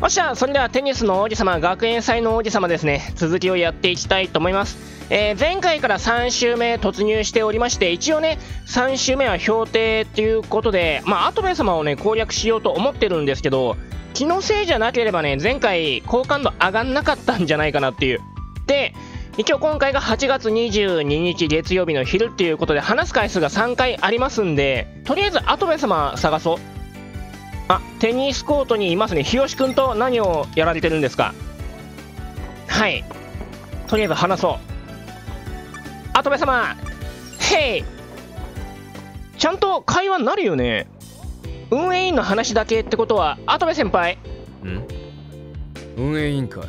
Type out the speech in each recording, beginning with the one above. よっしゃ、それではテニスの王子様、学園祭の王子様ですね、続きをやっていきたいと思います。前回から3週目突入しておりまして、一応ね3週目は評定っていうことで、アトベ様をね攻略しようと思ってるんですけど、気のせいじゃなければね前回好感度上がんなかったんじゃないかなっていう。で一応今回が8月22日月曜日の昼っていうことで、話す回数が3回ありますんで、とりあえずアトベ様探そう。あ、テニスコートにいますね。日吉くんと何をやられてるんですか？はい、とりあえず話そう。アトベ様、ヘイ、ちゃんと会話になるよね。運営委員の話だけってことは、アトベ先輩運営委員か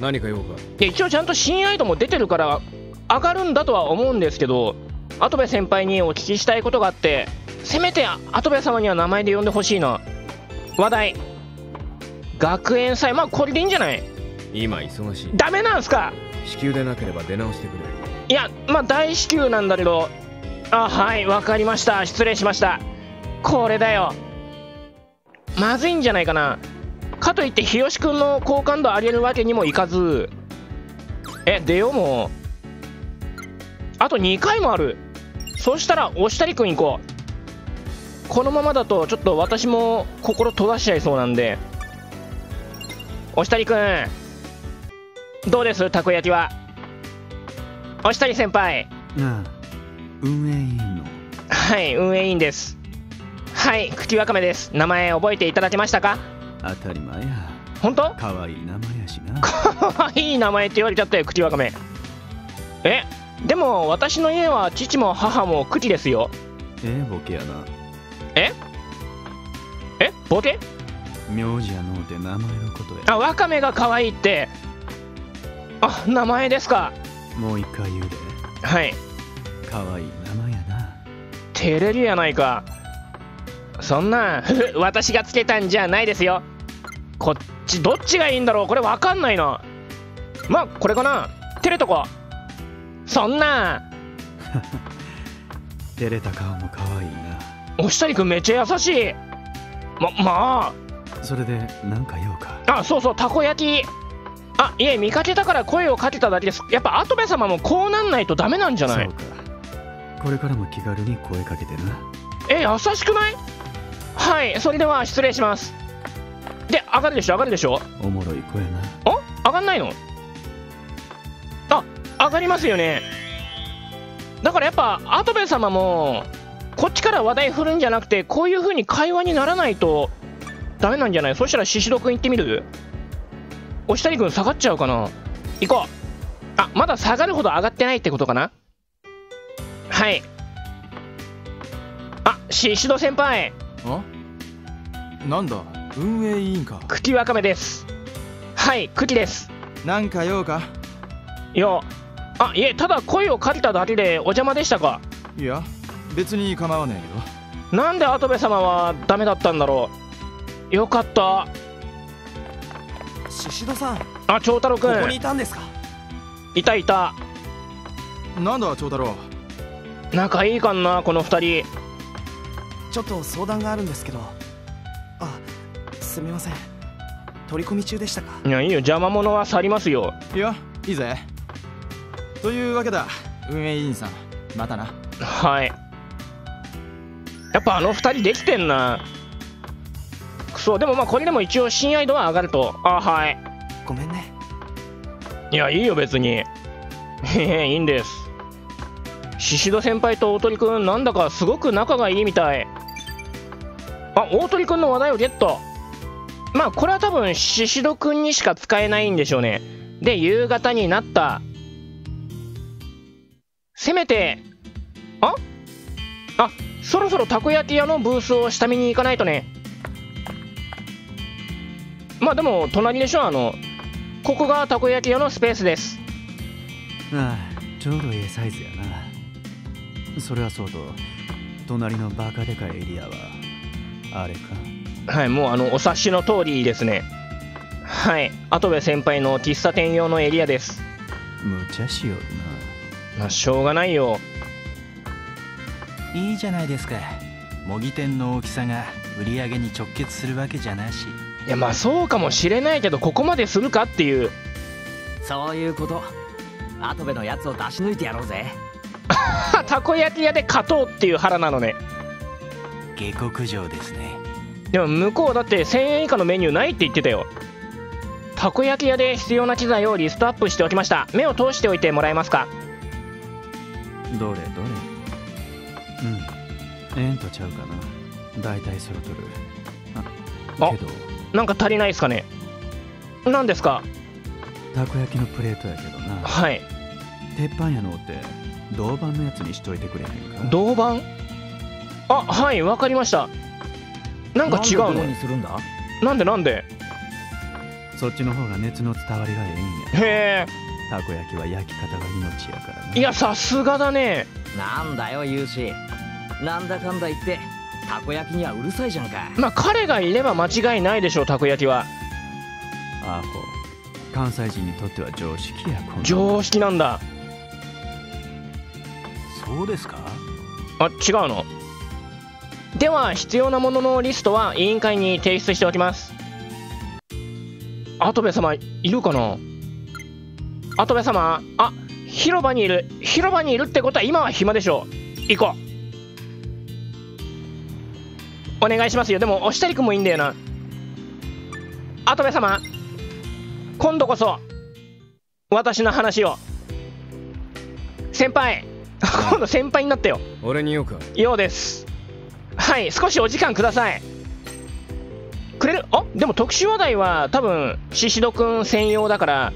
何か用か。一応ちゃんと親愛度も出てるから上がるんだとは思うんですけど、アトベ先輩にお聞きしたいことがあって、せめてアトベ様には名前で呼んでほしいな。話題、学園祭、これでいいんじゃない？今忙しい。ダメなんすか？至急でなければ出直してくれ。いや、大至急なんだけど。あ、はい、わかりました、失礼しました。これだよ、まずいんじゃないかな。かといって日吉くんの好感度上げるわけにもいかず、出よう。もうあと2回もある。そしたら押したりくん行こう。このままだとちょっと私も心閉ざしちゃいそうなんで。押したりくんどうです、たこ焼きは。押谷先輩、なあ、運営委員の。はい、運営委員です。はい、茎わかめです。名前覚えていただけましたか？当たり前や。本当？かわいい名前やしな。かわいい名前って言われちゃったよ、茎わかめ。でも私の家は父も母も茎ですよ。ボケやな。ボケ？名字やのうて名前のことや。あ、わかめがかわいいって。あ、名前ですか。もう一回言うで。はい、かわいい名前やな。照れるやないか、そんなん私がつけたんじゃないですよ。こっちどっちがいいんだろう、これわかんないな。これかな、照れとこ。そんな照れた顔もかわいいな。おしたりくんめっちゃ優しい。それでなんか用か。あ、そうそう、たこ焼き。あ、いえ、見かけたから声をかけただけです。やっぱアトベ様もこうなんないとダメなんじゃない？そうか、これからも気軽に声かけてな。優しくない？はい、それでは失礼します。で、上がるでしょ、上がるでしょ。おもろい声な。あ、上がんないの？あ、上がりますよね。だからやっぱアトベ様もこっちから話題振るんじゃなくて、こういう風に会話にならないとダメなんじゃない？そしたらシシド君行ってみる？おしたりくん下がっちゃうかな。行こう。あ、まだ下がるほど上がってないってことかな。はい。あ、シシド先輩。あ、なんだ、運営委員か。茎わかめです。はい、茎です。なんか用か。用？あ、いえ、ただ声をかけただけでお邪魔でしたか。いや、別に構わねえけど。なんでアトベ様はダメだったんだろう。よかった。宍戸さん。あ、長太郎君。ここにいたんですか。いたいた。なんだ長太郎、仲いいかんな、この2人。ちょっと相談があるんですけど。あ、すみません、取り込み中でしたか。いや、いいよ、邪魔者は去りますよ。いや、いいぜ。というわけだ、運営委員さん、またな。はい、やっぱあの2人できてんな。そう、でもこれでも一応親愛度は上がると。あ、はい、ごめんね。いや、いいよ別にいいんです。宍戸先輩と大鳥くん、なんだかすごく仲がいいみたい。あ、大鳥くんの話題をゲット。これは多分宍戸くんにしか使えないんでしょうね。で、夕方になった。せめて、あ、そろそろたこ焼き屋のブースを下見に行かないとね。でも隣でしょ。ここがたこ焼き屋のスペースです。ああ、ちょうどいいサイズやな。それはそうと、隣のバカでかいエリアはあれか。はい、もうお察しの通りですね。はい、アトベ先輩の喫茶店用のエリアです。むちゃしよるな。しょうがないよ。いいじゃないですか、模擬店の大きさが売り上げに直結するわけじゃなし。いやまあそうかもしれないけど、ここまでするかっていう、そういうこと。跡部のやつを出し抜いてやろうぜ。たこ焼き屋で勝とうっていう腹なのね。下克上ですね。でも向こうだって1000円以下のメニューないって言ってたよ。たこ焼き屋で必要な機材をリストアップしておきました。目を通しておいてもらえますか。どれどれ。うん、円とちゃうかな、だいたいそろとる。あ、けどなんか足りないですかね。何ですか。たこ焼きのプレートやけどな。はい。鉄板やのって銅板のやつにしといてくれへんか。銅板。あ、はい、わかりました。なんか違うの。どうにするんだ。なんでなんで。そっちの方が熱の伝わりがええんや。へえ。たこ焼きは焼き方が命やからな。いや、さすがだね。なんだよ勇士、なんだかんだ言ってたこ焼きにはうるさいじゃんか。まあ彼がいれば間違いないでしょう、たこ焼きは。アホ、関西人にとっては常識や。こん常識なんだ。そうですか。あ、違うの。では必要なもののリストは委員会に提出しておきます。跡部様いるかな。跡部様。あ、広場にいる。広場にいるってことは今は暇でしょう。行こう。お願いしますよ。でも押したりくんもいいんだよな。跡部様、今度こそ私の話を。先輩。今度先輩になったよ。俺に用か。用です。はい、少しお時間ください。くれる。あ、でも特集話題は多分シシドくん専用だから、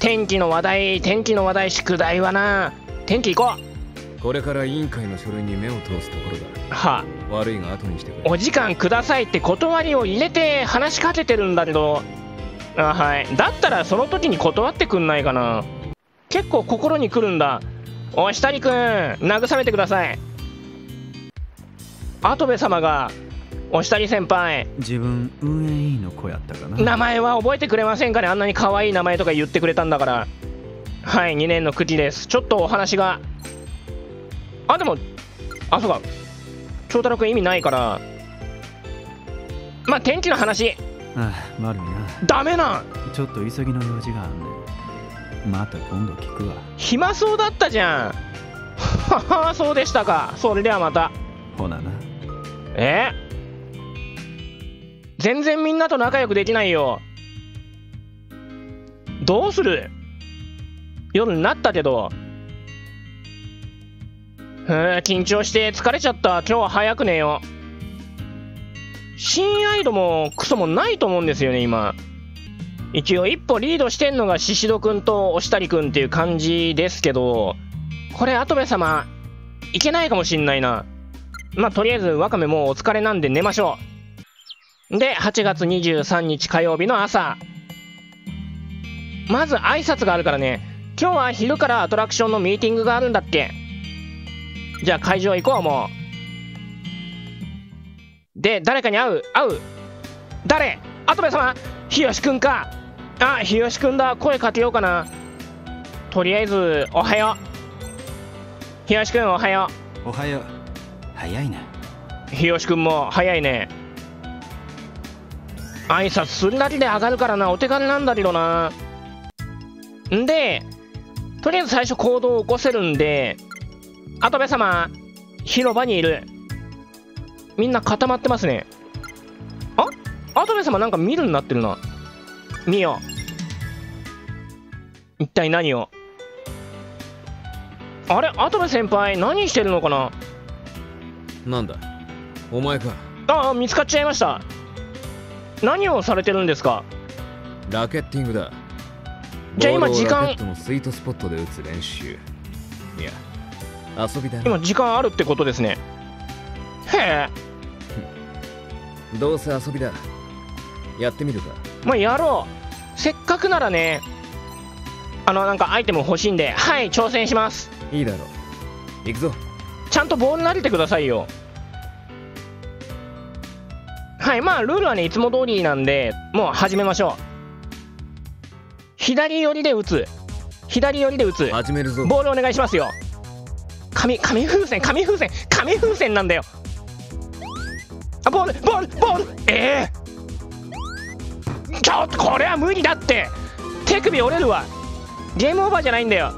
天気の話題、天気の話題、宿題はな。天気行こう。これから委員会の書類に目を通すところだ。はあ、悪いが後にしてくれ。お時間くださいって断りを入れて話しかけてるんだけど。あ、はい。だったらその時に断ってくんないかな。結構心にくるんだ。おい、下にくん、慰めてください。跡部様が。お下に先輩。自分運営委員の子やったかな。名前は覚えてくれませんかね。あんなに可愛い名前とか言ってくれたんだから。はい、2年の茎です。ちょっとお話が。あ、でも、あ、そうか、長太郎くん意味ないから、まあ天気の話。ああ、悪いな。ダメな。ちょっと急ぎの用事があんねん。また今度聞くわ。暇そうだったじゃん。はは、そうでしたか。それではまた。ほなな。全然みんなと仲良くできないよ。どうする。夜になったけど。緊張して疲れちゃった。今日は早く寝よう。親愛度もクソもないと思うんですよね今。一応一歩リードしてんのがシシドくんとおしたりくんっていう感じですけど、これ跡部様いけないかもしんないな。まあとりあえずワカメもうお疲れなんで寝ましょう。で8月23日火曜日の朝、まず挨拶があるからね。今日は昼からアトラクションのミーティングがあるんだっけ。じゃあ会場行こう。もうで誰かに会う。誰。跡部様。日吉くんか。あ、日吉くんだ。声かけようかな。とりあえずおはよう。日吉くんおはよう。おはよう。早いな。日吉くんも早いね。挨拶するだけで上がるからな。お手軽なんだけどな。んでとりあえず最初行動を起こせるんで。跡部様広場にいる。みんな固まってますね。あ、跡部様なんか見るになってるな。見よう。一体何を。あれ、跡部先輩何してるのかな。なんだお前か。ああ、見つかっちゃいました。何をされてるんですか。ラケッティングだ。じゃあ今時間。ラケットのスイートスポットで打つ練習。いや遊びだ。今時間あるってことですね。へえ。どうせ遊びだ。やってみるか。まあやろう。せっかくならね。なんかアイテム欲しいんで。はい、挑戦します。いいだろう。行くぞ。ちゃんとボール投げてくださいよ。はい、まあルールはねいつも通りなんで、もう始めましょう。左寄りで打つ。左寄りで打つ。始めるぞ。ボールお願いしますよ。紙風船、紙風船、紙風船なんだよ。あ、ボール、ボール、ボール。ええーちょっとこれは無理だって、手首折れるわ。ゲームオーバーじゃないんだよ。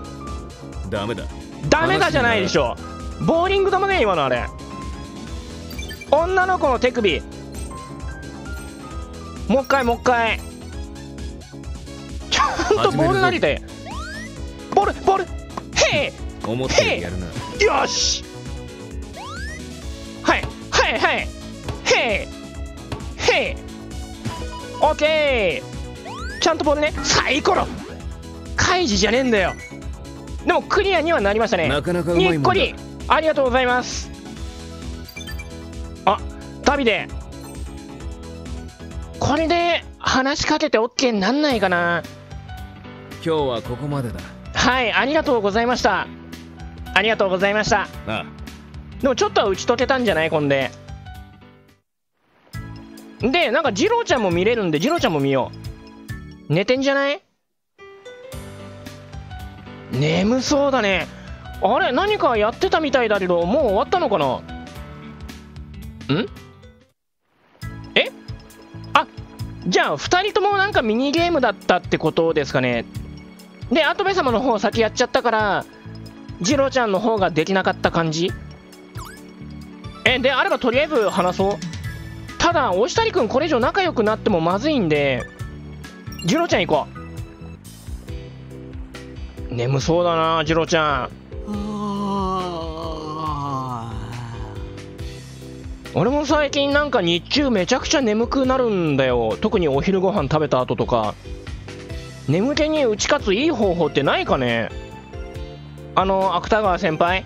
ダメだダメだじゃないでしょ、ボーリングだもね今の。あれ女の子の手首、もう一回もう一回、ちゃんとボール投げて、ボールボール、へえ思ったよりやるな。よし、はいはいはい、へえへえ、オッケー、ちゃんとボールね。サイコロ開示じゃねえんだよ。でもクリアにはなりましたね。なかなかうまいもんだ。にっこりありがとうございます。あ、旅でこれで話しかけて OK になんないかな。今日はここまでだ。はい、ありがとうございました。ありがとうございました。ああ、でもちょっとは打ち解けたんじゃない。こんででなんかジローちゃんも見れるんで、ジローちゃんも見よう。寝てんじゃない？眠そうだね。あれ、何かやってたみたいだけど、もう終わったのかな。ん？え？あ、じゃあ2人ともなんかミニゲームだったってことですかね。でアトベ様の方先やっちゃったから、ジローちゃんの方ができなかった感じ。えであればとりあえず話そう。ただ押谷くんこれ以上仲良くなってもまずいんで、ジローちゃん行こう。眠そうだなジローちゃん。俺も最近なんか日中めちゃくちゃ眠くなるんだよ。特にお昼ご飯食べた後とか。眠気に打ち勝ついい方法ってないかね。芥川先輩、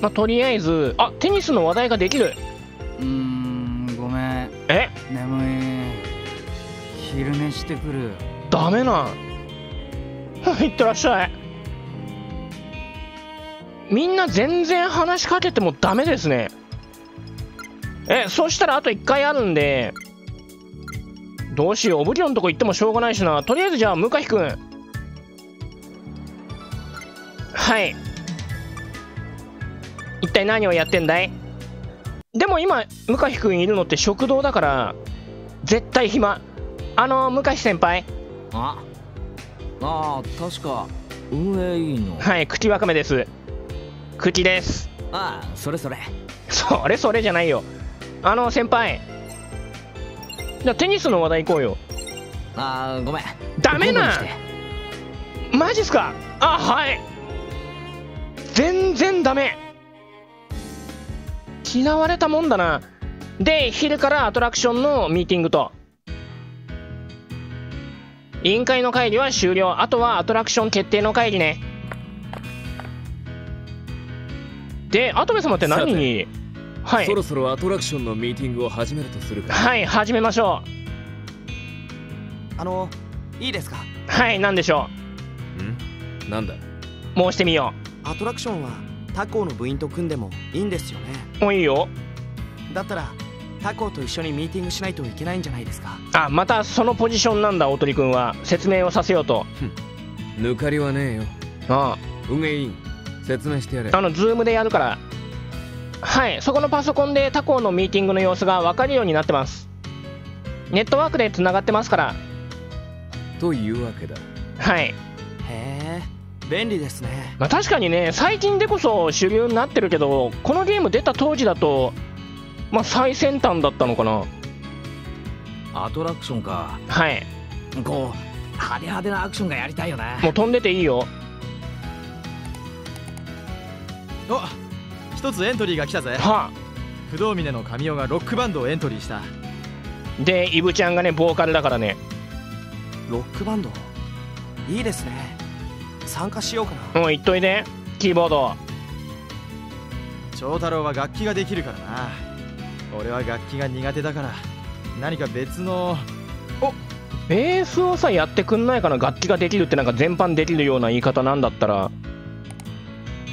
まあ、とりあえずあテニスの話題ができる。ごめん。え眠い、昼寝してくる。ダメな。いってらっしゃい。みんな全然話しかけてもダメですね。えそしたらあと1回あるんで、どうしよう。オブリオンとこ行ってもしょうがないしな。とりあえずじゃあ向井くん、はい、一体何をやってんだい。でも今向井くんいるのって食堂だから絶対暇。向井先輩、あああ確か運営委員の、はい、茎わかめです。茎です。ああそれそれそれそれじゃないよ。先輩、じゃあテニスの話題行こうよ。ああごめん。ダメな。マジっすか。あはい、全然ダメ。嫌われたもんだな。で昼からアトラクションのミーティングと委員会の会議は終了。あとはアトラクション決定の会議ね。でアトベ様って何に、はい、そろそろアトラクションのミーティングを始めるとするか。はい、始めましょう。いいですか。はい、何でしょう。んなんだ、申してみよう。アトラクションは他校の部員と組んでもいいんですよね。もういいよ。だったら他校と一緒にミーティングしないといけないんじゃないですか。あ、またそのポジションなんだ。大鳥くんは説明をさせようと。抜かりはねえよ。ああ運営委員説明してやれ。ズームでやるから。はい、そこのパソコンで他校のミーティングの様子が分かるようになってます。ネットワークでつながってますから。というわけだ。はい、へえ便利ですね。まあ確かにね、最近でこそ主流になってるけど、このゲーム出た当時だとまあ最先端だったのかな。アトラクションか。はい、こう派手派手なアクションがやりたいよね。もう飛んでていいよ。おっ一つエントリーが来たぜ。はあ、不動峰の神尾がロックバンドをエントリーした。でイブちゃんがねボーカルだからね。ロックバンドいいですね。参加しようかな。もう言っといて、キーボード。長太郎は楽器ができるからな。俺は楽器が苦手だから何か別の。おベースをさやってくんないかな。楽器ができるってなんか全般できるような言い方なんだったら。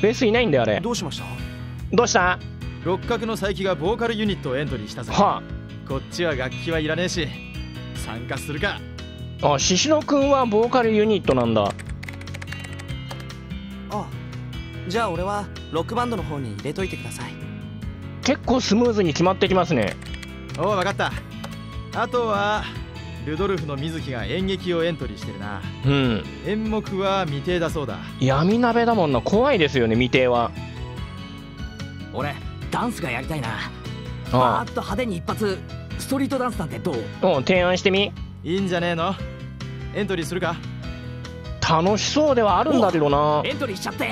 ベースいないんだよあれ。どうしましたどうした。六角の佐伯がボーカルユニットをエントリーしたぜ。はあ、こっちは楽器はいらねえし参加するか。あ獅子野くんはボーカルユニットなんだ。あじゃあ俺はロックバンドの方に入れといてください。結構スムーズに決まってきますね。おお分かった。あとはルドルフの水木が演劇をエントリーしてるな。うん、演目は未定だそうだ。闇鍋だもんな。怖いですよね未定は。俺ダンスがやりたいな。バーッと派手に一発ストリートダンスなんてどう？うん、提案してみ。いいんじゃねえの。エントリーするか。楽しそうではあるんだけどな。エントリーしちゃってっ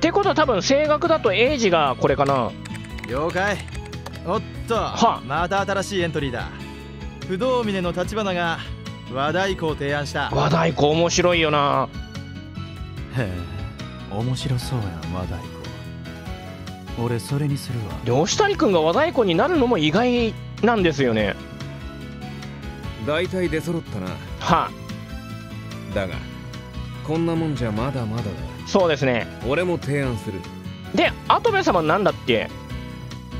てことは多分声楽だとエイジがこれかな。了解。おっとはまた新しいエントリーだ。不動峰の立花が和太鼓を提案した。和太鼓面白いよな。へえ、面白そうや和太鼓。俺それにするわ。で押谷君が和太鼓になるのも意外なんですよね。大体出揃ったな。はあ、だがこんなもんじゃまだまだだ。そうですね。俺も提案する。でアトベ様なんだっけ。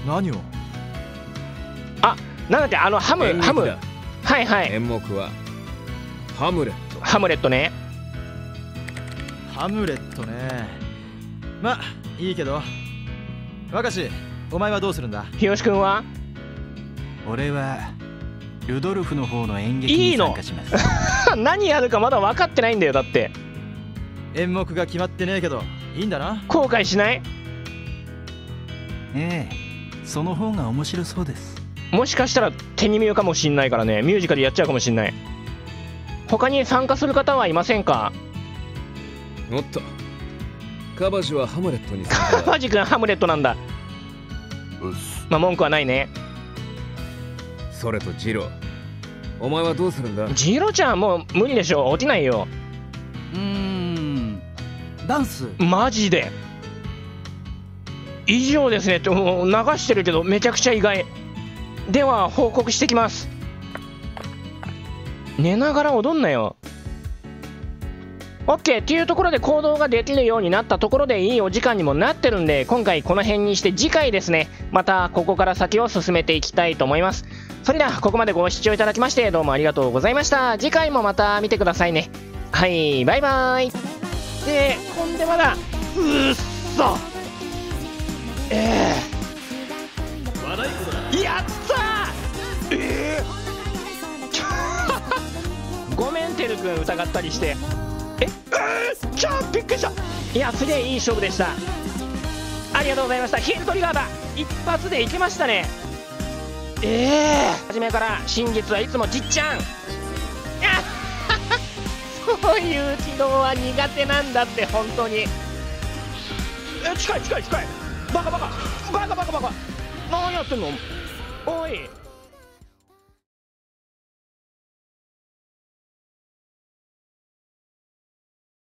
何を？あ、なんだっけ、あのハム。はいはい。演目はハムレット。ハムレットね。ハムレットね。まあいいけど。若志、お前はどうするんだ。日吉君は？俺はルドルフの方の演劇に参加します。いいの？何やるかまだ分かってないんだよ。だって演目が決まってねえけどいいんだな。後悔しない？ええ、その方が面白そうです。もしかしたら手に見えかもしんないからね。ミュージカルやっちゃうかもしんない。他に参加する方はいませんか？おっと、カバジはハムレットに。カバジ君ハムレットなんだ。まあ文句はないね。それとジロ、お前はどうするんだ。ジロちゃんもう無理でしょ、起きないよ。うーん、ダンス。マジで以上ですね。もう流してるけどめちゃくちゃ意外。では報告してきます。寝ながら踊んなよ。OK っていうところで行動ができるようになったところでいいお時間にもなってるんで、今回この辺にして次回ですね、またここから先を進めていきたいと思います。それではここまでご視聴いただきましてどうもありがとうございました。次回もまた見てくださいね。はい、バイバーイ。でほんでまだうっそやったーごめんてるくん疑ったりして。ちょっとびっくりした。いやすげえいい勝負でした。ありがとうございました。ヒールトリガーだ。一発でいけましたね。初めから真実はいつもじっちゃんそういう軌道は苦手なんだって本当に。近い近い近い。バカバカバカバカバカ。何やってんのおい。